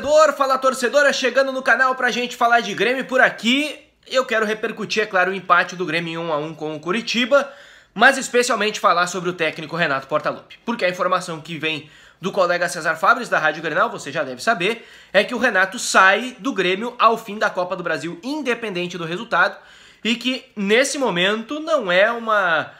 torcedor, fala torcedora, chegando no canal pra gente falar de Grêmio por aqui. Eu quero repercutir, é claro, o empate do Grêmio em 1 a 1 com o Coritiba, mas especialmente falar sobre o técnico Renato Portaluppi, porque a informação que vem do colega Cesar Fabres, da Rádio Grenal, você já deve saber, é que o Renato sai do Grêmio ao fim da Copa do Brasil, independente do resultado, e que, nesse momento, não é uma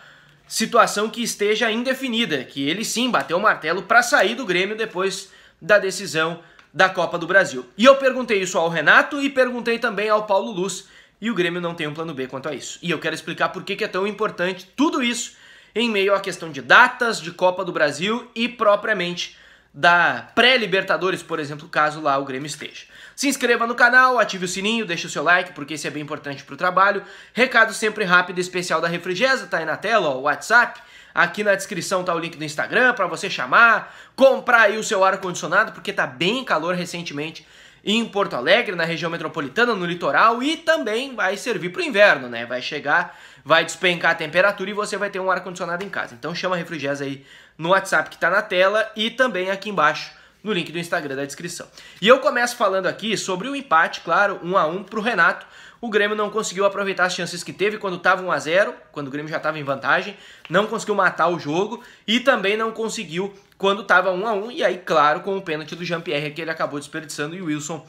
situação que esteja indefinida, que ele sim bateu o martelo para sair do Grêmio depois da decisão da Copa do Brasil. E eu perguntei isso ao Renato e perguntei também ao Paulo Luz, e o Grêmio não tem um plano B quanto a isso. E eu quero explicar por que é tão importante tudo isso em meio à questão de datas, de Copa do Brasil e propriamente da pré-Libertadores, por exemplo, caso lá o Grêmio esteja. Se inscreva no canal, ative o sininho, deixe o seu like, porque isso é bem importante para o trabalho. Recado sempre rápido e especial da Refrigesa, tá aí na tela, ó, o WhatsApp. Aqui na descrição tá o link do Instagram para você chamar, comprar aí o seu ar-condicionado, porque tá bem calor recentemente em Porto Alegre, na região metropolitana, no litoral, e também vai servir para o inverno, né? Vai chegar, vai despencar a temperatura e você vai ter um ar-condicionado em casa. Então chama a Refrigesa aí no WhatsApp que está na tela e também aqui embaixo no link do Instagram da descrição. E eu começo falando aqui sobre o empate, claro, 1 a 1 para o Renato. O Grêmio não conseguiu aproveitar as chances que teve quando estava 1 a 0, quando o Grêmio já estava em vantagem, não conseguiu matar o jogo e também não conseguiu quando estava 1 a 1, e aí, claro, com o pênalti do Jean-Pierre que ele acabou desperdiçando e o Wilson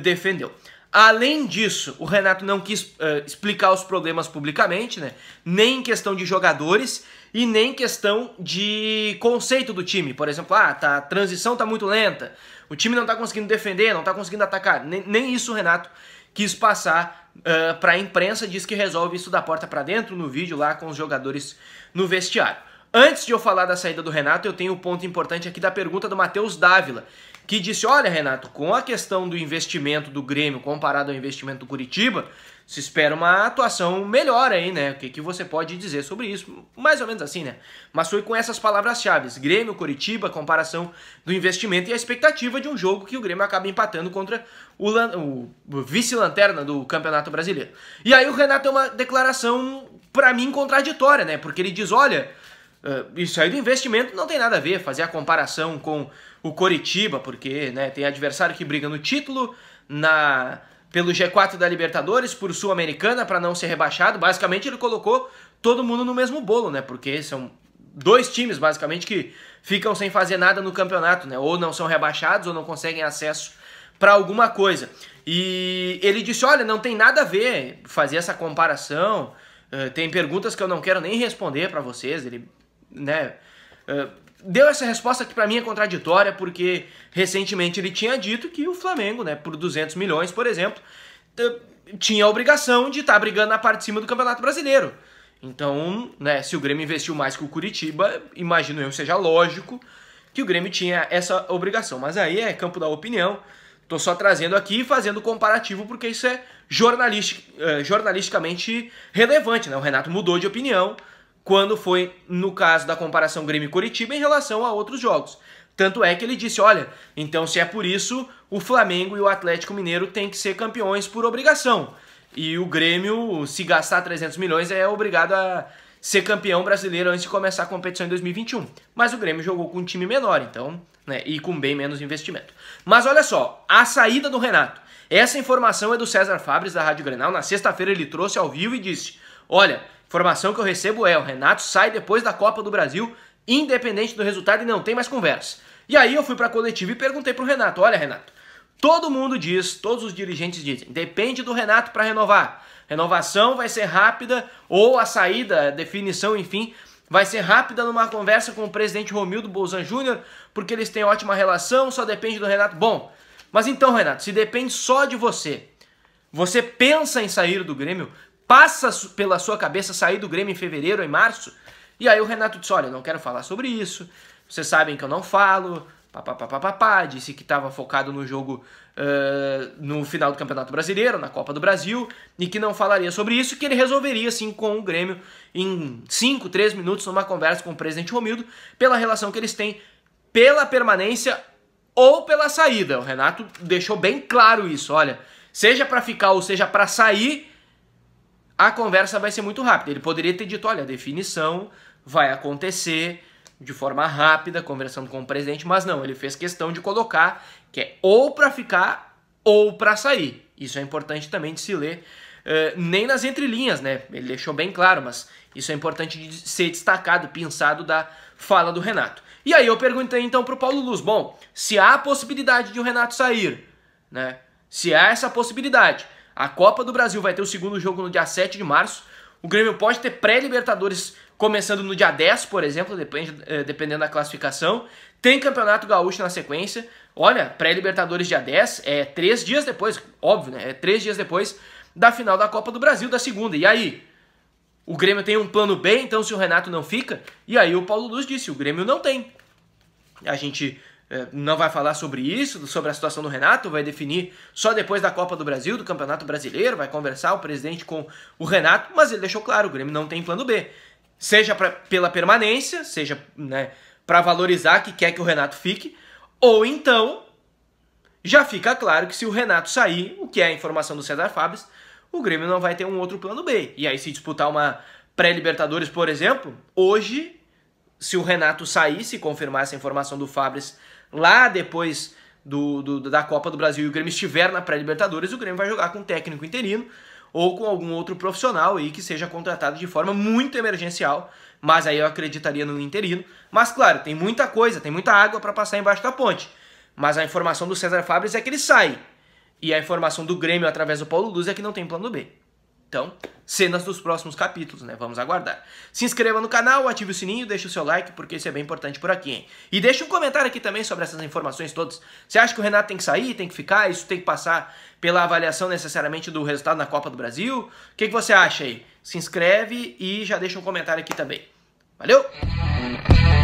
defendeu. Além disso, o Renato não quis explicar os problemas publicamente, né? Nem em questão de jogadores e nem em questão de conceito do time. Por exemplo, a transição está muito lenta, o time não está conseguindo defender, não está conseguindo atacar. Nem isso o Renato quis passar para a imprensa, diz que resolve isso da porta para dentro no vídeo lá com os jogadores no vestiário. Antes de eu falar da saída do Renato, eu tenho um ponto importante aqui da pergunta do Matheus Dávila, que disse, olha, Renato, com a questão do investimento do Grêmio comparado ao investimento do Coritiba, se espera uma atuação melhor aí, né? O que você pode dizer sobre isso? Mais ou menos assim, né? Mas foi com essas palavras-chave, Grêmio, Coritiba, comparação do investimento e a expectativa de um jogo que o Grêmio acaba empatando contra o vice-lanterna do Campeonato Brasileiro. E aí o Renato é uma declaração, pra mim, contraditória, né? Porque ele diz, olha, isso aí do investimento não tem nada a ver, fazer a comparação com o Coritiba, porque, né, tem adversário que briga no título, pelo G4 da Libertadores, por Sul-Americana, para não ser rebaixado. Basicamente ele colocou todo mundo no mesmo bolo, né, porque são dois times basicamente que ficam sem fazer nada no campeonato, né, ou não são rebaixados ou não conseguem acesso para alguma coisa. E ele disse, olha, não tem nada a ver fazer essa comparação, tem perguntas que eu não quero nem responder para vocês, ele, né, deu essa resposta que para mim é contraditória, porque recentemente ele tinha dito que o Flamengo, né, por 200 milhões, por exemplo, tinha a obrigação de estar brigando na parte de cima do Campeonato Brasileiro. Então, né, se o Grêmio investiu mais que o Coritiba, imagino eu, seja lógico que o Grêmio tinha essa obrigação. Mas aí é campo da opinião, tô só trazendo aqui e fazendo comparativo, porque isso é jornalisticamente relevante, né? O Renato mudou de opinião quando foi no caso da comparação Grêmio-Coritiba em relação a outros jogos. Tanto é que ele disse, olha, então se é por isso, o Flamengo e o Atlético Mineiro têm que ser campeões por obrigação. E o Grêmio, se gastar 300 milhões, é obrigado a ser campeão brasileiro antes de começar a competição em 2021. Mas o Grêmio jogou com um time menor, então, né, e com bem menos investimento. Mas olha só, a saída do Renato. Essa informação é do Cesar Fabres, da Rádio Grenal. Na sexta-feira ele trouxe ao vivo e disse, olha, informação que eu recebo é, o Renato sai depois da Copa do Brasil, independente do resultado, e não tem mais conversa. E aí eu fui para a coletiva e perguntei para o Renato, olha, Renato, todo mundo diz, todos os dirigentes dizem, depende do Renato para renovar. Renovação vai ser rápida, ou a saída, a definição, enfim, vai ser rápida numa conversa com o presidente Romildo Bolzan Júnior, porque eles têm ótima relação, só depende do Renato. Bom, mas então, Renato, se depende só de você, você pensa em sair do Grêmio? Passa pela sua cabeça sair do Grêmio em fevereiro, em março? E aí o Renato disse, olha, eu não quero falar sobre isso, vocês sabem que eu não falo, papapá, disse que estava focado no jogo no final do Campeonato Brasileiro, na Copa do Brasil, e que não falaria sobre isso, que ele resolveria sim com o Grêmio em 5, 3 minutos, numa conversa com o presidente Romildo, pela relação que eles têm, pela permanência ou pela saída. O Renato deixou bem claro isso, olha, seja para ficar ou seja para sair, a conversa vai ser muito rápida. Ele poderia ter dito, olha, a definição vai acontecer de forma rápida, conversando com o presidente, mas não, ele fez questão de colocar que é ou para ficar ou para sair. Isso é importante também de se ler, nem nas entrelinhas, né? Ele deixou bem claro, mas isso é importante de ser destacado, pinçado da fala do Renato. E aí eu perguntei então para o Paulo Luz, bom, se há a possibilidade de o Renato sair, né? Se há essa possibilidade, a Copa do Brasil vai ter o segundo jogo no dia 7 de março, o Grêmio pode ter pré-libertadores começando no dia 10, por exemplo, dependendo da classificação. Tem Campeonato Gaúcho na sequência. Olha, pré-libertadores dia 10, é 3 dias depois, óbvio, né? É 3 dias depois da final da Copa do Brasil, da segunda. E aí? O Grêmio tem um plano B, então, se o Renato não fica? E aí o Paulo Luz disse, o Grêmio não tem. A gente não vai falar sobre isso, sobre a situação do Renato, vai definir só depois da Copa do Brasil, do Campeonato Brasileiro, vai conversar o presidente com o Renato, mas ele deixou claro, o Grêmio não tem plano B. Seja pela permanência, seja, né, para valorizar que quer que o Renato fique, ou então já fica claro que se o Renato sair, o que é a informação do Cesar Fabres, o Grêmio não vai ter um outro plano B. E aí se disputar uma pré-libertadores, por exemplo, hoje, se o Renato sair, se confirmar essa informação do Fabres lá depois da Copa do Brasil e o Grêmio estiver na pré-libertadores, o Grêmio vai jogar com um técnico interino ou com algum outro profissional aí que seja contratado de forma muito emergencial, mas aí eu acreditaria no interino. Mas claro, tem muita coisa, tem muita água para passar embaixo da ponte. Mas a informação do Cesar Fabres é que ele sai. E a informação do Grêmio através do Paulo Luz é que não tem plano B. Então, cenas dos próximos capítulos, né? Vamos aguardar. Se inscreva no canal, ative o sininho, deixe o seu like, porque isso é bem importante por aqui, hein? E deixe um comentário aqui também sobre essas informações todas. Você acha que o Renato tem que sair, tem que ficar? Isso tem que passar pela avaliação necessariamente do resultado na Copa do Brasil? O que você acha aí? Se inscreve e já deixa um comentário aqui também. Valeu!